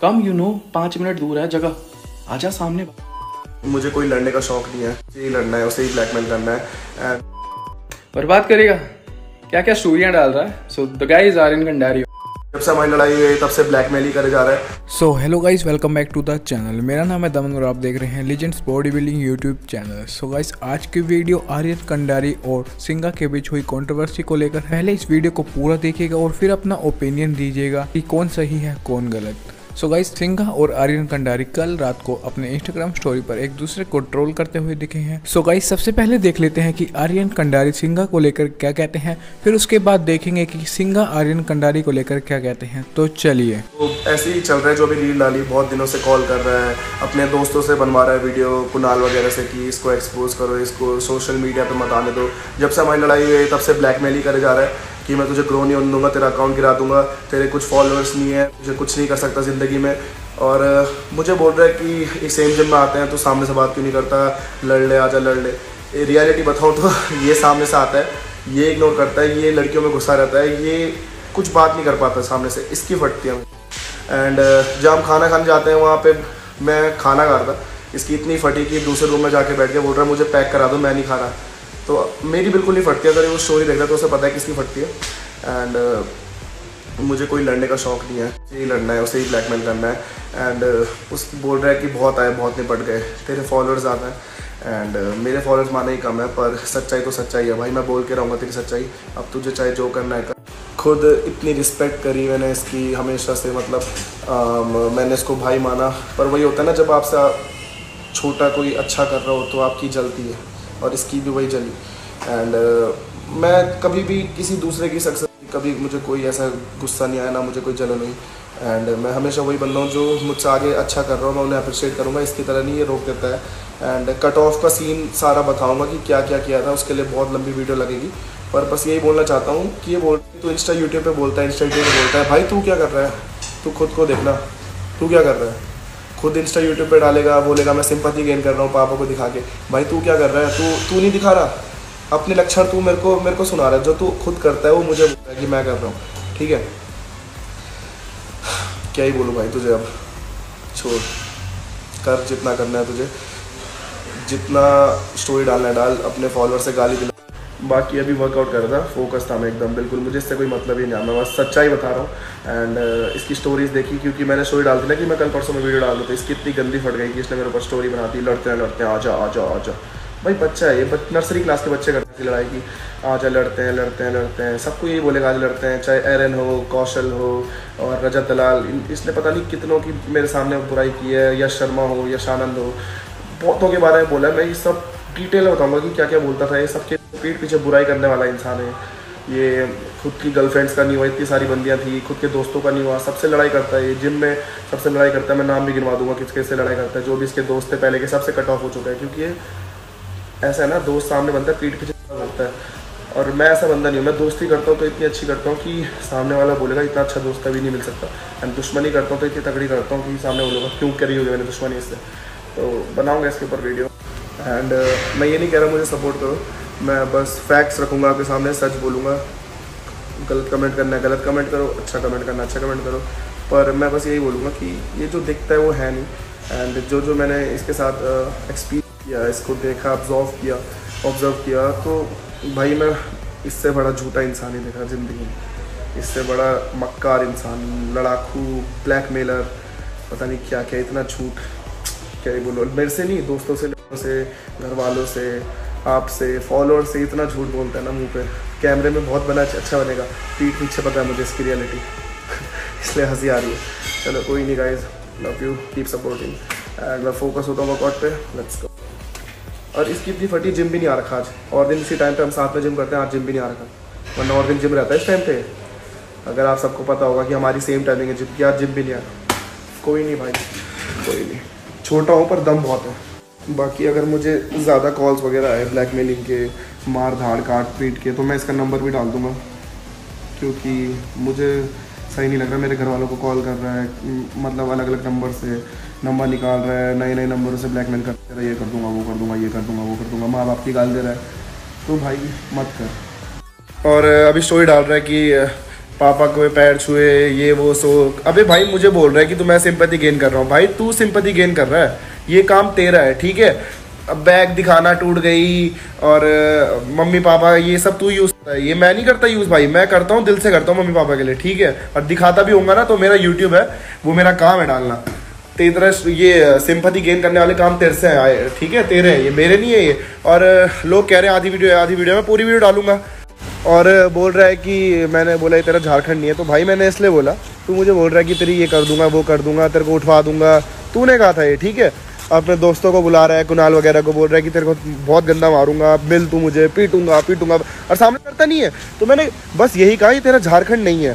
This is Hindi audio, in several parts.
कम यू नो 5 मिनट दूर है जगह, आजा सामने। मुझे कोई लड़ने का शौक नहीं है, उसे ही लड़ना है, उसे ही ब्लैकमेल करना है। बर्बाद करेगा, क्या क्या स्टोरियाँ डाल रहा है। So the guy is Aryan Kandari. जब से हमारी लड़ाई हुई तब से ब्लैकमेल ही करे जा रहा है। So hello guys, welcome back to the channel. मेरा नाम है दमन और आप देख रहे हैं legends body building YouTube channel. So guys, आज की वीडियो आर्यन कंडारी और सिंगा के बीच हुई कंट्रोवर्सी को लेकर। पहले इस वीडियो को पूरा देखिएगा और फिर अपना ओपिनियन दीजिएगा कि कौन सही है कौन गलत। सो गाइस, सिंगा और आर्यन कंडारी कल रात को अपने इंस्टाग्राम स्टोरी पर एक दूसरे को ट्रोल करते हुए दिखे हैं। सो गाइस, सबसे पहले देख लेते हैं कि आर्यन कंडारी सिंगा को लेकर क्या कहते हैं, फिर उसके बाद देखेंगे कि सिंगा आर्यन कंडारी को लेकर क्या कहते हैं। तो चलिए। तो ऐसे ही चल रहा है, जो भी रील डाली, बहुत दिनों से कॉल कर रहा है, अपने दोस्तों से बनवा रहा है वीडियो, कुणाल वगैरह से, कि इसको एक्सपोज करो, इसको सोशल मीडिया पर मत आने दो। जब से हमारी लड़ाई हुई तब से ब्लैकमेल ही करे जा रहा है कि मैं तुझे ग्रो नहीं होने दूंगा, तेरा अकाउंट गिरा दूंगा, तेरे कुछ फॉलोअर्स नहीं है, तुझे कुछ नहीं कर सकता ज़िंदगी में। और मुझे बोल रहा है कि इस सेम जिम में आते हैं तो सामने से बात क्यों नहीं करता, लड़ ले, आजा लड़ ले। रियलिटी बताऊँ तो ये सामने से आता है, ये इग्नोर करता है, ये लड़कियों में गुस्सा रहता है, ये कुछ बात नहीं कर पाता सामने से, इसकी फटती है। एंड जब हम खाना खाने जाते हैं वहाँ पर मैं खाना खा रहा था, इसकी इतनी फटी कि दूसरे रूम में जाके बैठ के बोल रहा है मुझे पैक करा दो, मैं नहीं खा रहा। तो मेरी बिल्कुल नहीं फटती है, अगर वो स्टोरी देख रहा है तो उसे पता है किसकी फटती है। एंड मुझे कोई लड़ने का शौक नहीं है, उसे ही लड़ना है, उसे ही ब्लैकमेल करना है। एंड उस बोल रहा है कि बहुत आए, बहुत निपट गए, तेरे फॉलोअर्स ज़्यादा हैं। एंड मेरे फॉलोअर्स माना ही कम है, पर सच्चाई तो सच्चाई है भाई, मैं बोल के रहूँगा तेरी सच्चाई, अब तुझे चाहे जो करना है कर। खुद इतनी रिस्पेक्ट करी मैंने इसकी हमेशा से, मतलब मैंने इसको भाई माना, पर वही होता है ना, जब आपसे छोटा कोई अच्छा कर रहा हो तो आपकी जलती है और इसकी भी वही जली। एंड मैं कभी भी किसी दूसरे की सक्सेस, कभी मुझे कोई ऐसा गुस्सा नहीं आया, ना मुझे कोई जलन हुई। एंड मैं हमेशा वही बन रहा हूँ, जो मुझसे आगे अच्छा कर रहा हूँ मैं उन्हें अप्रिशिएट करूँगा, इसकी तरह नहीं ये रोक देता है। एंड कट ऑफ का सीन सारा बताऊँगा कि क्या क्या किया था, उसके लिए बहुत लंबी वीडियो लगेगी, पर बस यही बोलना चाहता हूँ कि ये बोल तू इंस्टा यूट्यूब पर बोलता है, इंस्टा यूट्यूब पर बोलता है, भाई तू क्या कर रहा है, तू खुद को देखना तू क्या कर रहा है। खुद इंस्टा यूट्यूब पे डालेगा, बोलेगा मैं सिंपैथी गेन कर रहा हूँ पापा को दिखा के, भाई तू क्या कर रहा है, तू नहीं दिखा रहा अपने लक्षण, तू मेरे को सुना रहा है, जो तू खुद करता है वो मुझे बोलता है कि मैं कर रहा हूँ, ठीक है। क्या ही बोलूँ भाई तुझे, अब छोड़, कर जितना करना है तुझे, जितना स्टोरी डालना है डाल, अपने फॉलोअर से गाली दिला। बाकी अभी वर्कआउट कर रहा था, फोकस था मैं एकदम, बिल्कुल मुझे इससे कोई मतलब ही नहीं, मैं बस सच्चाई बता रहा हूँ। एंड इसकी स्टोरीज देखी, क्योंकि मैंने स्टोरी डाल दी ना कि मैं कल परसों में वीडियो डाल रहा था, इसकी इतनी गंदी फट गई कि इसने मेरे ऊपर स्टोरी बनाती, लड़ते हैं लड़ते हैं, आ जा आ जा आ जा। भाई बच्चा है ये, नर्सरी क्लास के बच्चे करते थे लड़ाई की, आ जा लड़ते हैं लड़ते हैं लड़ते हैं, सबको यही बोलेगा आज लड़ते हैं, चाहे एरन हो, कौशल हो और रजत दलाल, इसने पता नहीं कितनों की मेरे सामने बुराई की है, यश शर्मा हो, यश आनंद हो, बहुतों के बारे में बोला। मैं ये सब डिटेल में बताऊँगा कि क्या क्या बोलता था, ये सबके पीठ पीछे बुराई करने वाला इंसान है ये, खुद की गर्लफ्रेंड्स का नहीं हुआ, इतनी सारी बंदियाँ थी, खुद के दोस्तों का नहीं हुआ, सबसे लड़ाई करता है ये, जिम में सबसे लड़ाई करता है, मैं नाम भी गिनवा दूंगा किसके से लड़ाई करता है, जो भी इसके दोस्त थे पहले के सबसे कट ऑफ हो चुका है, क्योंकि ये ऐसा है ना, दोस्त सामने बनता है पीठ पीछे बनता है, और मैं ऐसा बंदा नहीं हूँ, मैं दोस्ती करता हूँ तो इतनी अच्छी करता हूँ कि सामने वाला बोलेगा इतना अच्छा दोस्त कभी नहीं मिल सकता, एंड दुश्मनी करता हूँ तो इतनी तगड़ी करता हूँ कि सामने बोलेगा क्यों करी होगी मैंने दुश्मनी इससे। तो बनाऊँगा इसके ऊपर वीडियो। एंड मैं ये नहीं कह रहा मुझे सपोर्ट करो, मैं बस फैक्ट्स रखूँगा आपके सामने, सच बोलूँगा, गलत कमेंट करना है गलत कमेंट करो, अच्छा कमेंट करना अच्छा कमेंट करो, पर मैं बस यही बोलूँगा कि ये जो दिखता है वो है नहीं। एंड जो जो मैंने इसके साथ एक्सपीरियंस किया, इसको देखा, ऑब्जर्व किया, तो भाई मैं इससे बड़ा झूठा इंसान ही देखा ज़िंदगी में, इससे बड़ा मक्कार इंसान, लड़ाकू, ब्लैकमेलर, पता नहीं क्या क्या, इतना झूठ क्या ही बोलो। मेरे से नहीं, दोस्तों से, लोगों से, घर वालों से, आपसे, फॉलोअर से इतना झूठ बोलता है ना, मुंह पे कैमरे में बहुत बना अच्छा बनेगा, पीठ पीछे पता है मुझे इसकी रियलिटी इसलिए हंसी आ रही है। चलो कोई नहीं guys, love you, keep supporting. And focus होता हूँ वर्कआउट पे, लेट्स गो। और इसकी इतनी फटी, जिम भी नहीं आ रखा आज, और दिन इसी टाइम पे हम साथ में जिम करते हैं, आज जिम भी नहीं आ रखा, वरना और दिन जिम रहता है इस टाइम पे, अगर आप सबको पता होगा कि हमारी सेम टाइमिंग है जिम की, आज जिम भी नहीं आ रहा। कोई नहीं भाई, कोई नहीं, छोटा हूँ पर दम बहुत है। बाकी अगर मुझे ज़्यादा कॉल्स वगैरह आए ब्लैकमेलिंग के, मार धाड़ काट पीट के, तो मैं इसका नंबर भी डाल दूँगा, क्योंकि मुझे सही नहीं लग रहा, मेरे घर वालों को कॉल कर रहा है, मतलब अलग अलग नंबर से नंबर निकाल रहा है, नए नए नंबरों से ब्लैकमेल करते रहा है, ये कर दूँगा वो कर दूँगा, ये कर दूँगा वो कर दूँगा, माँ बाप की गाल दे रहा है, तो भाई मत कर। और अभी स्टोरी डाल रहा है कि पापा को पैर छुए ये वो सो। अबे भाई मुझे बोल रहा है कि तू मैं सिंपैथी गेन कर रहा हूँ, भाई तू सिंपैथी गेन कर रहा है, ये काम तेरा है ठीक है। अब बैग दिखाना टूट गई और मम्मी पापा ये सब तू यूज़ करता है, ये मैं नहीं करता यूज़ भाई, मैं करता हूँ दिल से करता हूँ मम्मी पापा के लिए ठीक है। और दिखाता भी होगा ना तो मेरा यूट्यूब है वो मेरा काम है डालना, तेरी तरह ये सिंपैथी गेन करने वाले काम तेरे से आए ठीक है, तेरे हैं ये मेरे नहीं है ये। और लोग कह रहे हैं आधी वीडियो मैं पूरी वीडियो डालूंगा और बोल रहा है कि मैंने बोला तेरा झारखंड नहीं है, तो भाई मैंने इसलिए बोला, तू मुझे बोल रहा है कि तेरी ये कर दूंगा वो कर दूंगा तेरे को उठवा दूंगा, तूने कहा था ये ठीक है। अपने दोस्तों को बुला रहा है कुणाल वगैरह को, बोल रहा है कि तेरे को बहुत गंदा मारूंगा, मिल तू मुझे पीटूंगा और सामने करता नहीं है। तो मैंने बस यही कहा कि तेरा झारखंड नहीं है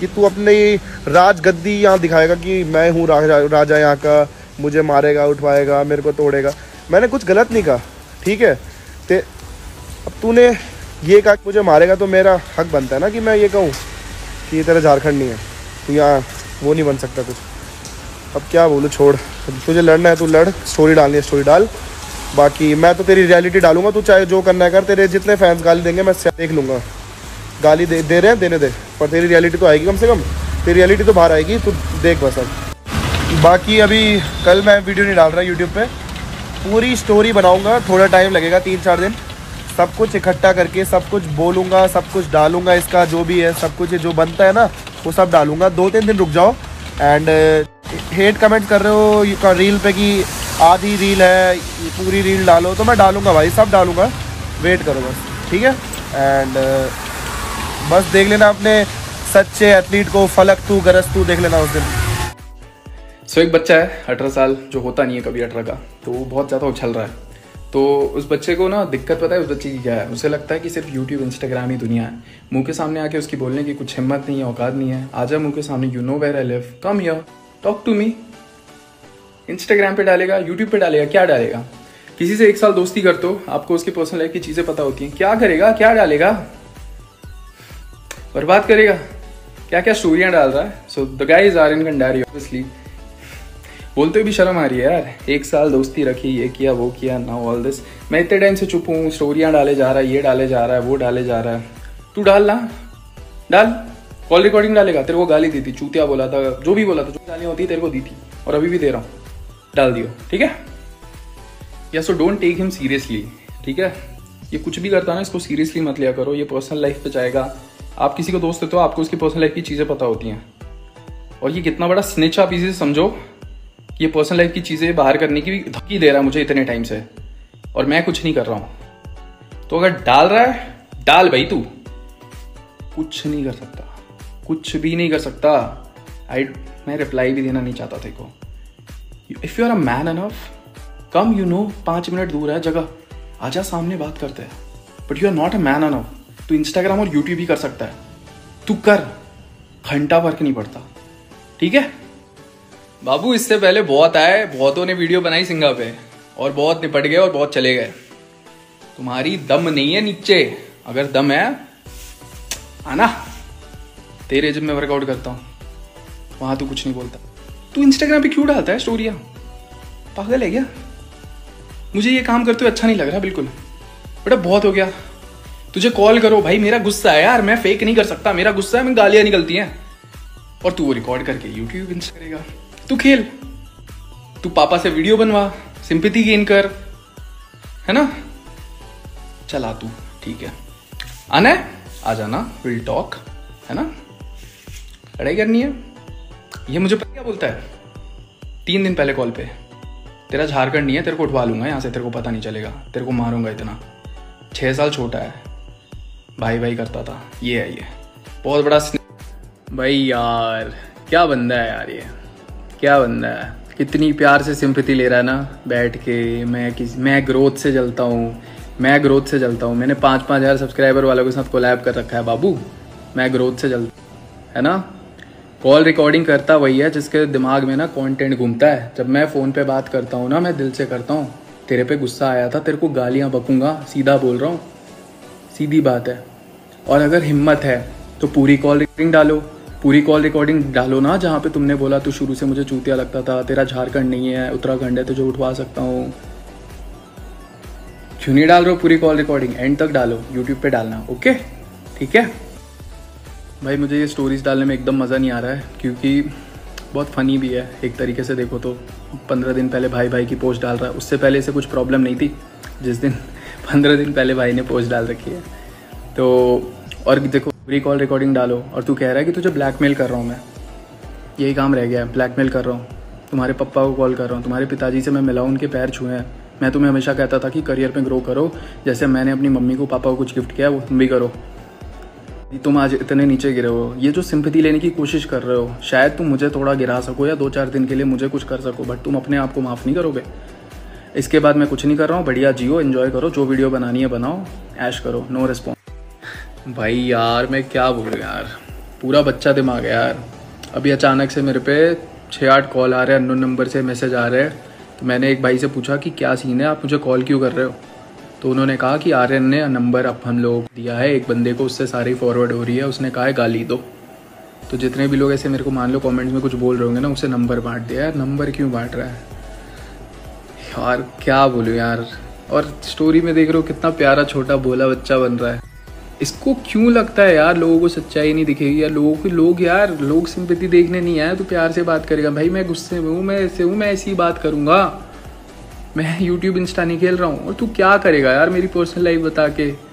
कि तू अपनी राजगद्दी यहाँ दिखाएगा कि मैं हूँ राजा यहाँ का, मुझे मारेगा उठवाएगा मेरे को तोड़ेगा। मैंने कुछ गलत नहीं कहा ठीक है। अब तूने ये कहा मुझे मारेगा तो मेरा हक बनता है ना कि मैं ये कहूँ कि ये तेरा झारखंड नहीं है, तू यहाँ वो नहीं बन सकता कुछ। अब क्या बोलूँ छोड़, तुझे लड़ना है तू लड़, स्टोरी डालनी है स्टोरी डाल, बाकी मैं तो तेरी रियलिटी डालूंगा, तू चाहे जो करना है कर। तेरे जितने फैंस गाली देंगे मैं देख लूँगा, गाली दे रहे हैं देने दे, पर तेरी रियलिटी तो आएगी, कम से कम तेरी रियलिटी तो बाहर आएगी, तू देख बस। अब बाकी अभी कल मैं वीडियो नहीं डाल रहा यूट्यूब पर, पूरी स्टोरी बनाऊँगा, थोड़ा टाइम लगेगा 3-4 दिन, सब कुछ इकट्ठा करके सब कुछ बोलूँगा सब कुछ डालूँगा, इसका जो भी है सब कुछ जो बनता है ना वो सब डालूँगा। 2-3 दिन रुक जाओ। एंड हेट कमेंट कर रहे हो रील पे कि आधी रील है पूरी रील डालो, तो मैं डालूँगा भाई सब डालूँगा, वेट करो बस ठीक है। एंड बस देख लेना अपने सच्चे एथलीट को, फलक तू गरज तू, देख लेना उस दिन। सो एक बच्चा है 18 साल जो होता नहीं है कभी 18 का, तो वो बहुत ज़्यादा उछल रहा है। तो उस बच्चे को ना दिक्कत पता है उस बच्चे की क्या है, उसे लगता है कि सिर्फ यूट्यूब इंस्टाग्राम ही दुनिया है। मुंह के सामने आके उसकी बोलने की कुछ हिम्मत नहीं है, औकात नहीं है। आजा मुंह के सामने, you know where I live, come here talk to me. Instagram पे डालेगा, यूट्यूब पे डालेगा, क्या डालेगा? किसी से 1 साल दोस्ती कर दो, आपको उसकी पर्सनल लाइफ की चीज़ें पता होती हैं। क्या करेगा, क्या डालेगा, बर्बाद करेगा, क्या क्या स्टोरियाँ डाल रहा है। So the guys Aryan Kandari, obviously बोलते भी शर्म आ रही है यार, 1 साल दोस्ती रखी, ये किया वो किया, नाउ ऑल दिस। मैं इतने टाइम से चुप हूँ, स्टोरियाँ डाले जा रहा है, ये डाले जा रहा है, वो डाले जा रहा है। तू डाल ना, डाल कॉल रिकॉर्डिंग डालेगा, तेरे को गाली दी थी, चूतिया बोला था, जो भी बोला था, जो गालियाँ होती तेरे को दी थी और अभी भी दे रहा हूँ, डाल दियो ठीक है। या so don't take him seriously ठीक है, ये कुछ भी करता ना इसको सीरियसली मत लिया करो। ये पर्सनल लाइफ पे जाएगा, आप किसी को दोस्त देते हो, आपको उसकी पर्सनल लाइफ की चीज़ें पता होती हैं। और ये कितना बड़ा स्निच आप इसी से समझो, ये पर्सनल लाइफ की चीज़ें बाहर करने की भी धमकी दे रहा है मुझे इतने टाइम से, और मैं कुछ नहीं कर रहा हूँ। तो अगर डाल रहा है डाल भाई, तू कुछ नहीं कर सकता, कुछ भी नहीं कर सकता। मैं रिप्लाई भी देना नहीं चाहता तेरे को। If you are a man enough, come you know 5 minute दूर है जगह, आजा सामने बात करते हैं। But you are not a man enough, तू इंस्टाग्राम और यूट्यूब ही कर सकता है, तू कर, घंटा फर्क नहीं पड़ता ठीक है बाबू। इससे पहले बहुत आए, बहुतों ने वीडियो बनाई सिंगा पे और बहुत निपट गए और बहुत चले गए। तुम्हारी दम नहीं है नीचे, अगर दम है आना, तेरे जिम में वर्कआउट करता हूँ, वहाँ तू कुछ नहीं बोलता। तू इंस्टाग्राम पे क्यों डालता है स्टोरियाँ, पागल है क्या? मुझे ये काम करते हुए अच्छा नहीं लग रहा बिल्कुल। बेटा बहुत हो गया, तुझे कॉल करो भाई, मेरा गुस्सा है यार, मैं फेक नहीं कर सकता, मेरा गुस्सा है, मैं गालियाँ निकलती हैं, और तू वो रिकॉर्ड करके यूट्यूब इंस्टा करेगा। तू खेल, तू पापा से वीडियो बनवा, सिंपैथी गेन कर, है ना, चला तू ठीक है। आना है आ जाना, विल टॉक, है ना, लड़ाई करनी है। ये मुझे पता क्या बोलता है 3 दिन पहले कॉल पे, तेरा झारखंड नहीं है, तेरे को उठवा लूंगा यहाँ से, तेरे को पता नहीं चलेगा, तेरे को मारूंगा इतना। 6 साल छोटा है, भाई भाई करता था, ये है ये बहुत बड़ा भाई यार, क्या बंदा है यार, ये क्या बंदा है। कितनी प्यार से सिंपैथी ले रहा है ना बैठ के। मैं ग्रोथ से जलता हूँ, मैं ग्रोथ से जलता हूँ। मैंने 5-5 हज़ार सब्सक्राइबर वालों के साथ कोलैब कर रखा है बाबू, मैं ग्रोथ से जलता है ना। कॉल रिकॉर्डिंग करता वही है जिसके दिमाग में ना कंटेंट घूमता है। जब मैं फ़ोन पे बात करता हूँ ना, मैं दिल से करता हूँ। तेरे पे गुस्सा आया था, तेरे को गालियाँ बकूँगा, सीधा बोल रहा हूँ, सीधी बात है। और अगर हिम्मत है तो पूरी कॉल रिकॉर्डिंग डालो, पूरी कॉल रिकॉर्डिंग डालो ना, जहाँ पे तुमने बोला तू शुरू से मुझे चूतिया लगता था, तेरा झारखंड नहीं है उत्तराखंड है, तुझे उठवा सकता हूँ। क्यों नहीं डाल रहे हो पूरी कॉल रिकॉर्डिंग? एंड तक डालो, यूट्यूब पे डालना, ओके ठीक है। भाई मुझे ये स्टोरीज़ डालने में एकदम मज़ा नहीं आ रहा है क्योंकि बहुत फ़नी भी है एक तरीके से देखो तो। 15 दिन पहले भाई की पोस्ट डाल रहा है, उससे पहले इसे कुछ प्रॉब्लम नहीं थी। जिस दिन 15 दिन पहले भाई ने पोस्ट डाल रखी है तो, और देखो रिकॉल रिकॉर्डिंग डालो और तू कह रहा है कि तुझे ब्लैकमेल कर रहा हूँ मैं, यही काम रह गया है, ब्लैकमेल कर रहा हूँ, तुम्हारे पापा को कॉल कर रहा हूँ, तुम्हारे पिताजी से मैं मिला हूँ, उनके पैर छुए हैं, मैं तुम्हें हमेशा कहता था कि करियर में ग्रो करो, जैसे मैंने अपनी मम्मी को पापा को कुछ गिफ्ट किया वो तुम भी करो, तुम आज इतने नीचे गिरे हो। ये जो सिंपैथी लेने की कोशिश कर रहे हो, शायद तुम मुझे थोड़ा गिरा सको या 2-4 दिन के लिए मुझे कुछ कर सको, बट तुम अपने आप को माफ़ नहीं करोगे। इसके बाद मैं कुछ नहीं कर रहा हूँ, बढ़िया जियो, एंजॉय करो, जो वीडियो बनानी है बनाओ, ऐश करो। No response. भाई यार मैं क्या बोलूँ यार, पूरा बच्चा दिमाग है यार। अभी अचानक से मेरे पे 6-8 कॉल आ रहे हैं, अननोन नंबर से मैसेज आ रहे हैं। तो मैंने एक भाई से पूछा कि क्या सीन है, आप मुझे कॉल क्यों कर रहे हो, तो उन्होंने कहा कि आर्यन ने नंबर अब हम लोग दिया है एक बंदे को, उससे सारी फॉरवर्ड हो रही है, उसने कहा है गाली दो। तो जितने भी लोग ऐसे मेरे को मान लो कमेंट्स में कुछ बोल रहे होंगे ना, उसे नंबर बांट दिया है। नंबर क्यों बांट रहा है यार, क्या बोलूँ यार। और स्टोरी में देख रहे हो कितना प्यारा छोटा भोला बच्चा बन रहा है। इसको क्यों लगता है यार लोगों को सच्चाई नहीं दिखेगी यार, लोग सिंपैथी देखने नहीं आए तो प्यार से बात करेगा। भाई मैं गुस्से में हूँ, मैं ऐसे हूँ, मैं ऐसी बात करूँगा, मैं यूट्यूब इंस्टा नहीं खेल रहा हूँ। और तू क्या करेगा यार मेरी पर्सनल लाइफ बता के।